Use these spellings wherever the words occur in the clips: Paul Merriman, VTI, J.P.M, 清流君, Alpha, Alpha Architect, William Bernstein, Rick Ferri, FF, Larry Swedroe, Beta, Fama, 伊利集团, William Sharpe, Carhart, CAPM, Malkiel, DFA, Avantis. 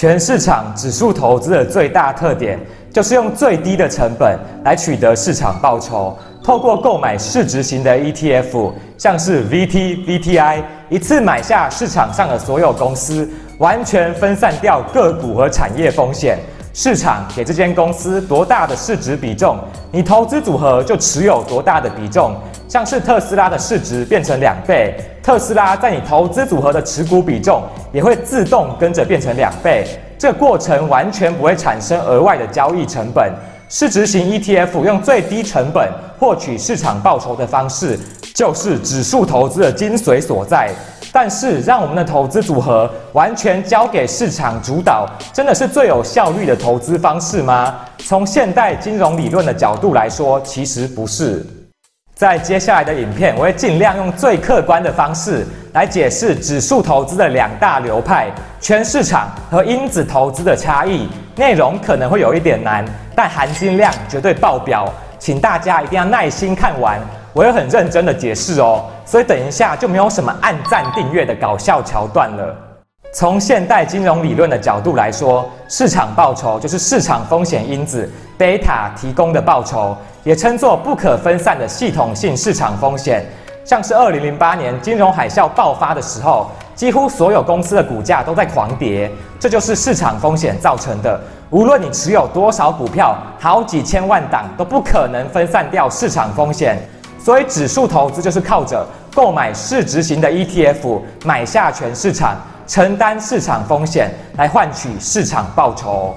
全市场指数投资的最大特点就是用最低的成本来取得市场报酬，透过购买市值型的 ETF， 像是 VT、VTI， 一次买下市场上的所有公司，完全分散掉个股和产业风险。市场给这间公司多大的市值比重，你投资组合就持有多大的比重。像是特斯拉的市值变成2倍，特斯拉在你投资组合的持股比重也会自动跟着变成2倍。这过程完全不会产生额外的交易成本。市值型 ETF 用最低成本获取市场报酬的方式，就是指数投资的精髓所在。但是，让我们的投资组合完全交给市场主导，真的是最有效率的投资方式吗？从现代金融理论的角度来说，其实不是。在接下来的影片，我会尽量用最客观的方式来解释指数投资的2大流派、全市场和因子投资的差异。内容可能会有一点难，但含金量绝对爆表，请大家一定要耐心看完。我会很认真的解释哦，所以等一下就没有什么按赞订阅的搞笑桥段了。从现代金融理论的角度来说，市场报酬就是市场风险因子 Beta 提供的报酬，也称作不可分散的系统性市场风险。像是2008年金融海啸爆发的时候，几乎所有公司的股价都在狂跌，这就是市场风险造成的。无论你持有多少股票，好几千万档都不可能分散掉市场风险。所以指数投资就是靠着购买市值型的 ETF， 买下全市场，承担市场风险，来换取市场报酬。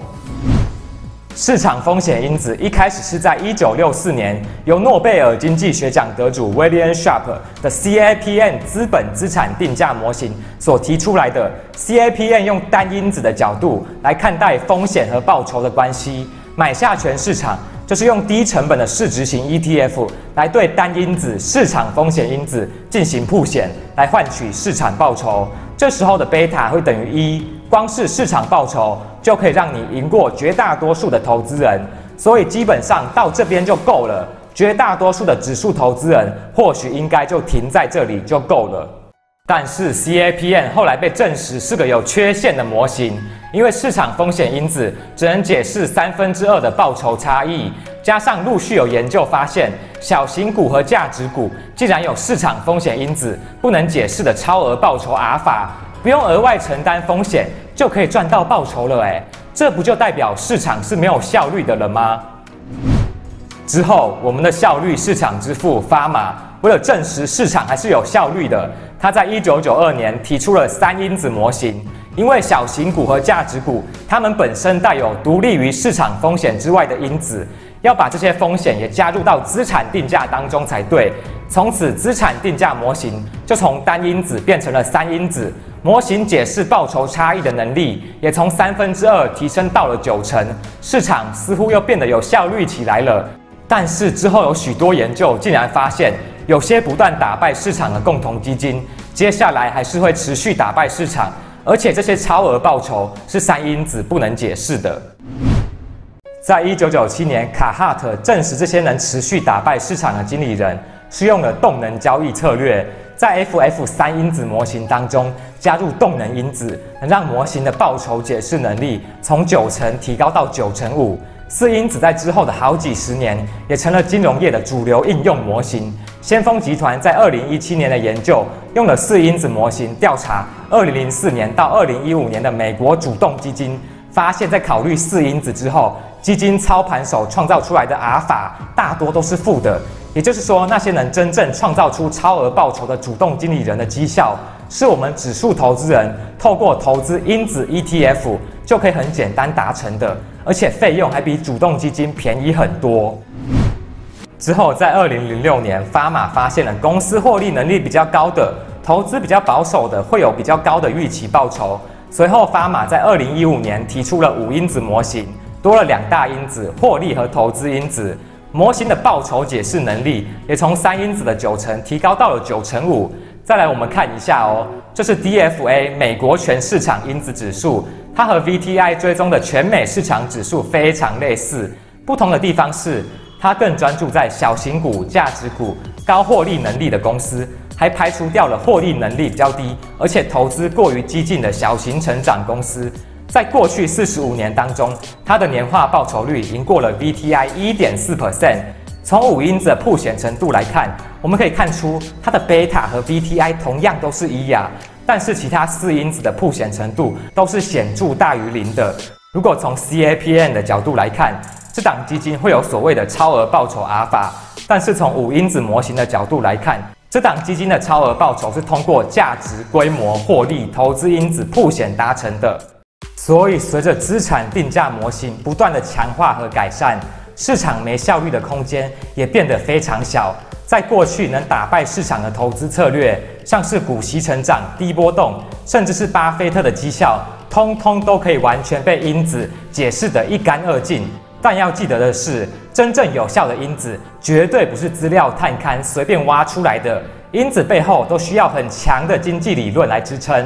市场风险因子一开始是在1964年由诺贝尔经济学奖得主 William Sharpe 的 CAPM 资本资产定价模型所提出来的。CAPM 用单因子的角度来看待风险和报酬的关系，买下全市场就是用低成本的市值型 ETF 来对单因子市场风险因子进行曝险，来换取市场报酬。这时候的贝塔会等于1，光是市场报酬就可以让你赢过绝大多数的投资人，所以基本上到这边就够了。绝大多数的指数投资人或许应该就停在这里就够了。但是 CAPM 后来被证实是个有缺陷的模型。因为市场风险因子只能解释2/3的报酬差异，加上陆续有研究发现，小型股和价值股既然有市场风险因子不能解释的超额报酬阿尔法，不用额外承担风险就可以赚到报酬了。这不就代表市场是没有效率的了吗？之后，我们的效率市场之父发马为了证实市场还是有效率的，他在1992年提出了3因子模型。因为小型股和价值股，它们本身带有独立于市场风险之外的因子，要把这些风险也加入到资产定价当中才对。从此，资产定价模型就从单因子变成了3因子，模型解释报酬差异的能力也从2/3提升到了9成，市场似乎又变得有效率起来了。但是之后有许多研究竟然发现，有些不断打败市场的共同基金，接下来还是会持续打败市场。而且这些超额报酬是3因子不能解释的。在1997年，卡哈特证实这些能持续打败市场的经理人是用了动能交易策略，在 FF 3因子模型当中加入动能因子，能让模型的报酬解释能力从9成提高到9.5%。4因子在之后的好几十年也成了金融业的主流应用模型。先锋集团在2017年的研究用了4因子模型调查2004年到2015年的美国主动基金，发现在考虑4因子之后，基金操盘手创造出来的阿尔法大多都是负的。也就是说，那些能真正创造出超额报酬的主动经理人的绩效，是我们指数投资人透过投资因子 ETF 就可以很简单达成的，而且费用还比主动基金便宜很多。之后，在2006年，发马发现了公司获利能力比较高的、投资比较保守的会有比较高的预期报酬。随后，发马在2015年提出了5因子模型，多了2大因子——获利和投资因子。模型的报酬解释能力也从3因子的9成提高到了9.5%。再来，我们看一下哦，这是 DFA 美国全市场因子指数，它和 VTI 追踪的全美市场指数非常类似，不同的地方是，它更专注在小型股、价值股、高获利能力的公司，还排除掉了获利能力比较低，而且投资过于激进的小型成长公司。在过去45年当中，它的年化报酬率赢过了 VTI 1.4%。从五因子的曝显程度来看，我们可以看出它的 Beta 和 VTI 同样都是1，但是其他4因子的曝显程度都是显著大于0的。如果从 CAPM 的角度来看，这档基金会有所谓的超额报酬 Alpha， 但是从5因子模型的角度来看，这档基金的超额报酬是通过价值、规模、获利、投资因子曝显达成的。所以，随着资产定价模型不断的强化和改善，市场没效率的空间也变得非常小。在过去能打败市场的投资策略，像是股息成长、低波动，甚至是巴菲特的绩效，通通都可以完全被因子解释得一干二净。但要记得的是，真正有效的因子绝对不是资料探勘随便挖出来的，因子背后都需要很强的经济理论来支撑，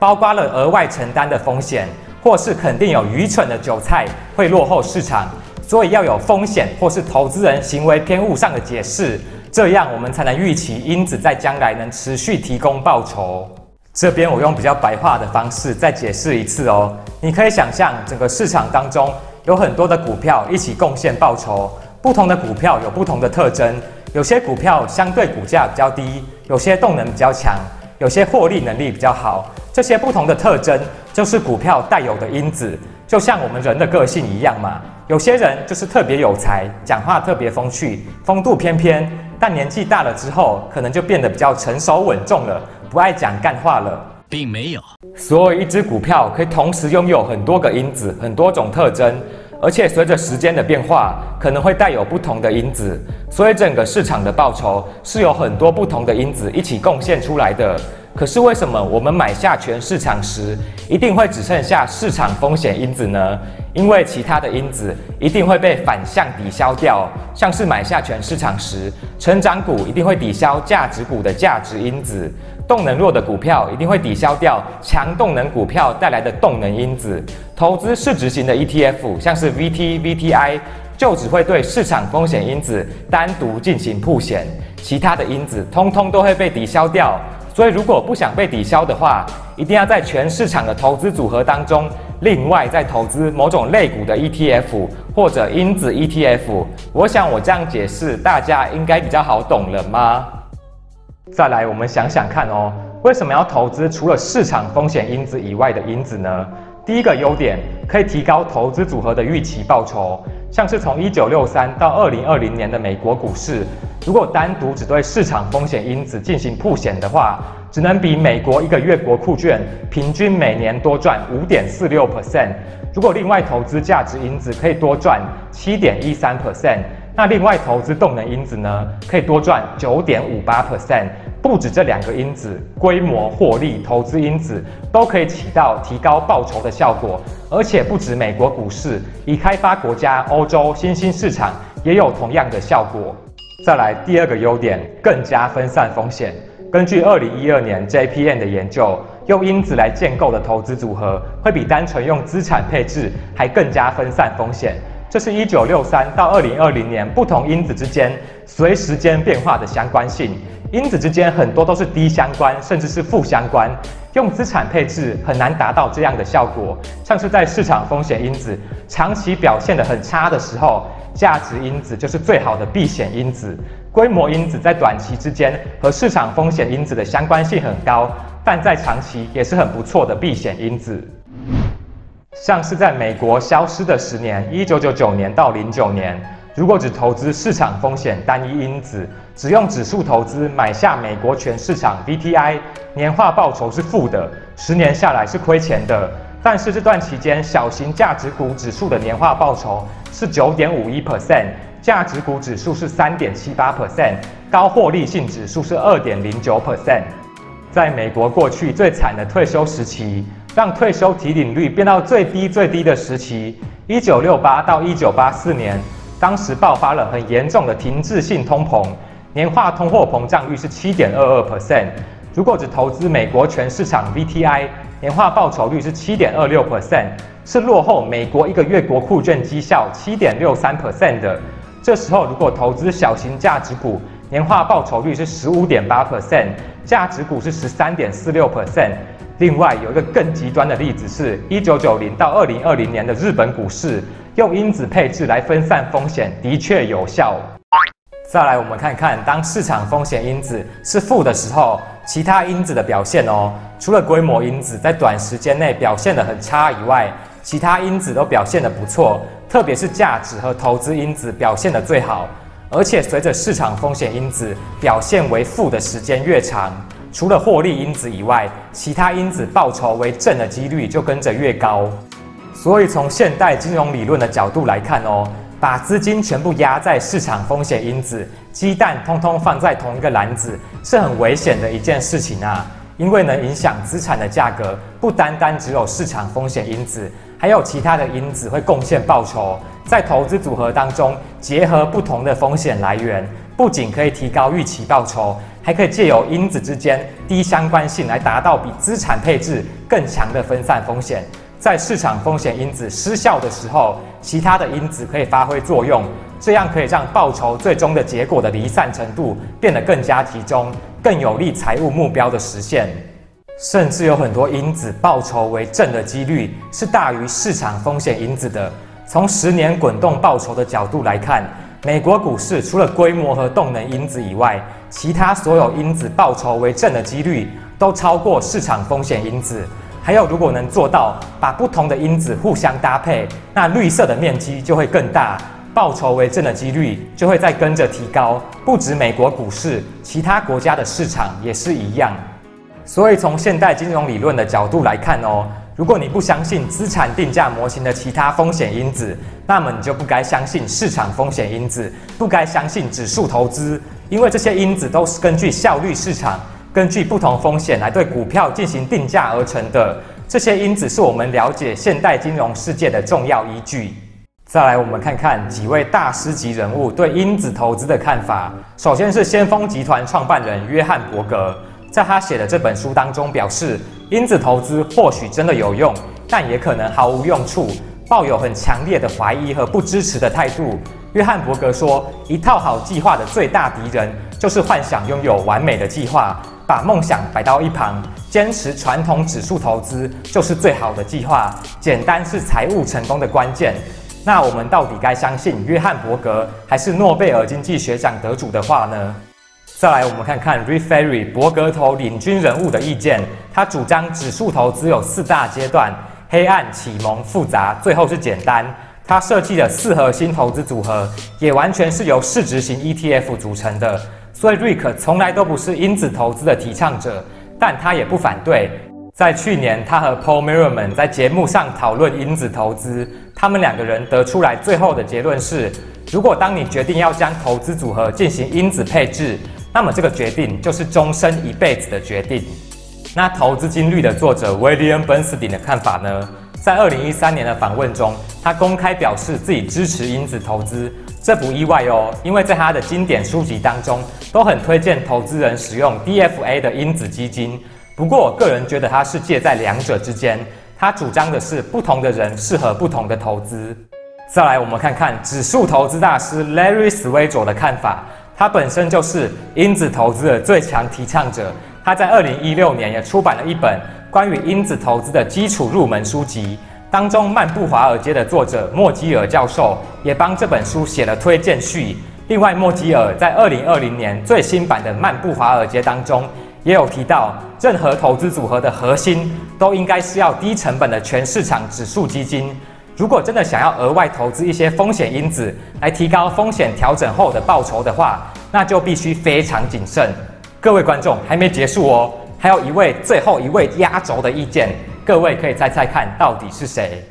包括了额外承担的风险，或是肯定有愚蠢的韭菜会落后市场，所以要有风险或是投资人行为偏误上的解释，这样我们才能预期因子在将来能持续提供报酬。这边我用比较白话的方式再解释一次哦，你可以想象整个市场当中有很多的股票一起贡献报酬，不同的股票有不同的特征，有些股票相对股价比较低，有些动能比较强，有些获利能力比较好，这些不同的特征就是股票带有的因子，就像我们人的个性一样嘛，有些人就是特别有才，讲话特别风趣，风度翩翩，但年纪大了之后可能就变得比较成熟稳重了，不爱讲干话了。并没有，所以一只股票可以同时拥有很多个因子，很多种特征，而且随着时间的变化，可能会带有不同的因子，所以整个市场的报酬是由很多不同的因子一起贡献出来的。可是为什么我们买下全市场时，一定会只剩下市场风险因子呢？因为其他的因子一定会被反向抵消掉，像是买下全市场时，成长股一定会抵消价值股的价值因子，动能弱的股票一定会抵消掉强动能股票带来的动能因子，投资市值型的 ETF 像是 VT、VTI 就只会对市场风险因子单独进行曝显，其他的因子通通都会被抵消掉。所以如果不想被抵消的话，一定要在全市场的投资组合当中，另外再投资某种类股的 ETF 或者因子 ETF。我想我这样解释大家应该比较好懂了吗？再来我们想想看哦，为什么要投资除了市场风险因子以外的因子呢？第一个优点，可以提高投资组合的预期报酬，像是从1963到2020年的美国股市，如果单独只对市场风险因子进行曝显的话，只能比美国一个月国库券平均每年多赚 5.46%， 如果另外投资价值因子可以多赚 7.13%， 那另外投资动能因子呢，可以多赚 9.58%。不止这两个因子，规模、获利、投资因子都可以起到提高报酬的效果，而且不止美国股市，已开发国家、欧洲、新兴市场也有同样的效果。再来第二个优点，更加分散风险。根据2012年 J.P.M 的研究，用因子来建构的投资组合会比单纯用资产配置还更加分散风险。这是1963到2020年不同因子之间随时间变化的相关性，因子之间很多都是低相关甚至是负相关，用资产配置很难达到这样的效果，像是在市场风险因子长期表现得很差的时候，价值因子就是最好的避险因子，规模因子在短期之间和市场风险因子的相关性很高，但在长期也是很不错的避险因子。像是在美国消失的10年，1999年到09年，如果只投资市场风险单一因子，只用指数投资买下美国全市场 VTI， 年化报酬是负的，10年下来是亏钱的。但是这段期间，小型价值股指数的年化报酬是 9.51%， 价值股指数是 3.78%， 高获利性指数是 2.09%。在美国过去最惨的退休时期，让退休提领率变到最低的时期，1968到1984年，当时爆发了很严重的停滞性通膨，年化通货膨胀率是 7.22%。如果只投资美国全市场 VTI， 年化报酬率是 7.26%， 是落后美国一个月国库券绩效 7.63% 的。这时候如果投资小型价值股，年化报酬率是 15.8%， 价值股是 13.46%。 另外有一个更极端的例子是1990到2020年的日本股市，用因子配置来分散风险的确有效。再来我们看看当市场风险因子是负的时候，其他因子的表现哦。除了规模因子在短时间内表现得很差以外，其他因子都表现得不错，特别是价值和投资因子表现得最好。而且随着市场风险因子表现为负的时间越长，除了获利因子以外，其他因子报酬为正的几率就跟着越高。所以从现代金融理论的角度来看哦，把资金全部压在市场风险因子，鸡蛋通通放在同一个篮子，是很危险的一件事情啊。因为能影响资产的价格，不单单只有市场风险因子，还有其他的因子会贡献报酬。在投资组合当中，结合不同的风险来源，不仅可以提高预期报酬，还可以借由因子之间低相关性来达到比资产配置更强的分散风险。在市场风险因子失效的时候，其他的因子可以发挥作用，这样可以让报酬最终的结果的离散程度变得更加集中，更有利财务目标的实现。甚至有很多因子报酬为正的几率是大于市场风险因子的。从10年滚动报酬的角度来看，美国股市除了规模和动能因子以外，其他所有因子报酬为正的几率都超过市场风险因子。还有，如果能做到把不同的因子互相搭配，那绿色的面积就会更大，报酬为正的几率就会再跟着提高。不止美国股市，其他国家的市场也是一样。所以从现代金融理论的角度来看哦，如果你不相信资产定价模型的其他风险因子，那么你就不该相信市场风险因子，不该相信指数投资，因为这些因子都是根据效率市场，根据不同风险来对股票进行定价而成的，这些因子是我们了解现代金融世界的重要依据。再来我们看看几位大师级人物对因子投资的看法。首先是先锋集团创办人约翰伯格，在他写的这本书当中表示，因子投资或许真的有用，但也可能毫无用处，抱有很强烈的怀疑和不支持的态度。约翰伯格说，一套好计划的最大敌人就是幻想拥有完美的计划，把梦想摆到一旁，坚持传统指数投资就是最好的计划，简单是财务成功的关键。那我们到底该相信约翰伯格还是诺贝尔经济学奖得主的话呢？再来我们看看 Rick Ferri 伯格头领军人物的意见。他主张指数投资有4大阶段：黑暗、启蒙、复杂，最后是简单。他设计了4核心投资组合，也完全是由市值型 ETF 组成的。所以 Rick 从来都不是因子投资的提倡者，但他也不反对。在去年，他和 Paul Merriman 在节目上讨论因子投资，他们2个人得出来最后的结论是：如果当你决定要将投资组合进行因子配置，那么这个决定就是终身一辈子的决定。那《投资金律》的作者 William Bernstein 的看法呢？在2013年的访问中，他公开表示自己支持因子投资，这不意外哦，因为在他的经典书籍当中，都很推荐投资人使用 DFA 的因子基金。不过，我个人觉得他是介在2者之间，他主张的是不同的人适合不同的投资。再来，我们看看指数投资大师 Larry Swedroe 的看法。他本身就是因子投资的最强提倡者。他在2016年也出版了一本关于因子投资的基础入门书籍，当中《漫步华尔街》的作者莫基尔教授也帮这本书写了推荐序。另外，莫基尔在2020年最新版的《漫步华尔街》当中也有提到，任何投资组合的核心都应该是要低成本的全市场指数基金。如果真的想要额外投资一些风险因子来提高风险调整后的报酬的话，那就必须非常谨慎。各位观众，还没结束哦，还有最后一位压轴的意见，各位可以猜猜看到底是谁？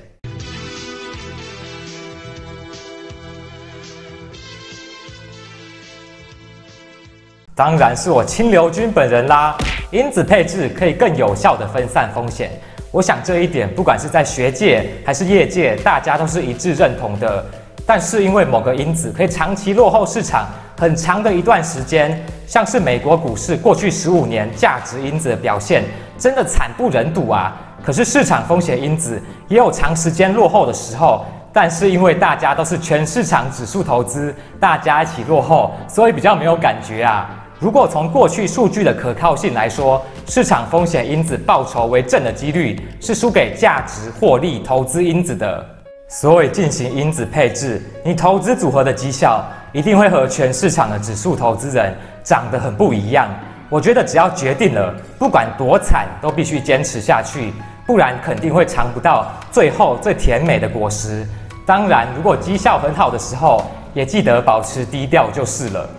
当然是我清流君本人啦！因子配置可以更有效地分散风险。我想这一点不管是在学界还是业界，大家都是一致认同的。但是因为某个因子可以长期落后市场很长的一段时间，像是美国股市过去15年价值因子的表现真的惨不忍睹啊！可是市场风险因子也有长时间落后的时候，但是因为大家都是全市场指数投资，大家一起落后，所以比较没有感觉啊。如果从过去数据的可靠性来说，市场风险因子报酬为正的几率是输给价值获利投资因子的。所以进行因子配置，你投资组合的绩效一定会和全市场的指数投资人长得很不一样。我觉得只要决定了，不管多惨都必须坚持下去，不然肯定会尝不到最后最甜美的果实。当然，如果绩效很好的时候，也记得保持低调就是了。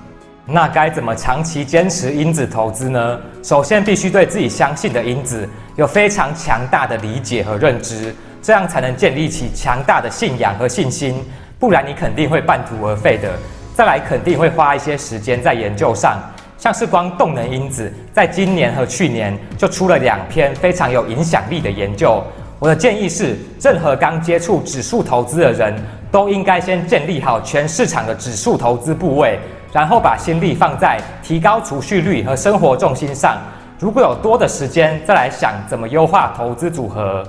那该怎么长期坚持因子投资呢？首先必须对自己相信的因子有非常强大的理解和认知，这样才能建立起强大的信仰和信心，不然你肯定会半途而废的。再来，肯定会花一些时间在研究上。像是光动能因子，在今年和去年就出了2篇非常有影响力的研究。我的建议是，任何刚接触指数投资的人都应该先建立好全市场的指数投资部位，然后把心力放在提高储蓄率和生活重心上。如果有多的时间，再来想怎么优化投资组合。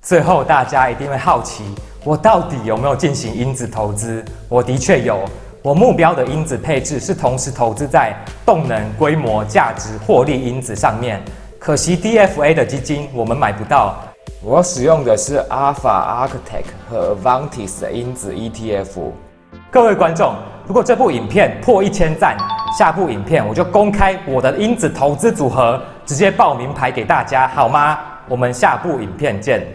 最后，大家一定会好奇，我到底有没有进行因子投资？我的确有。我目标的因子配置是同时投资在动能、规模、价值、获利因子上面。可惜 DFA 的基金我们买不到。我使用的是 Alpha Architect 和 Avantis 的因子 ETF。各位观众，如果这部影片破1000赞，下部影片我就公开我的因子投资组合，直接报名牌给大家，好吗？我们下部影片见。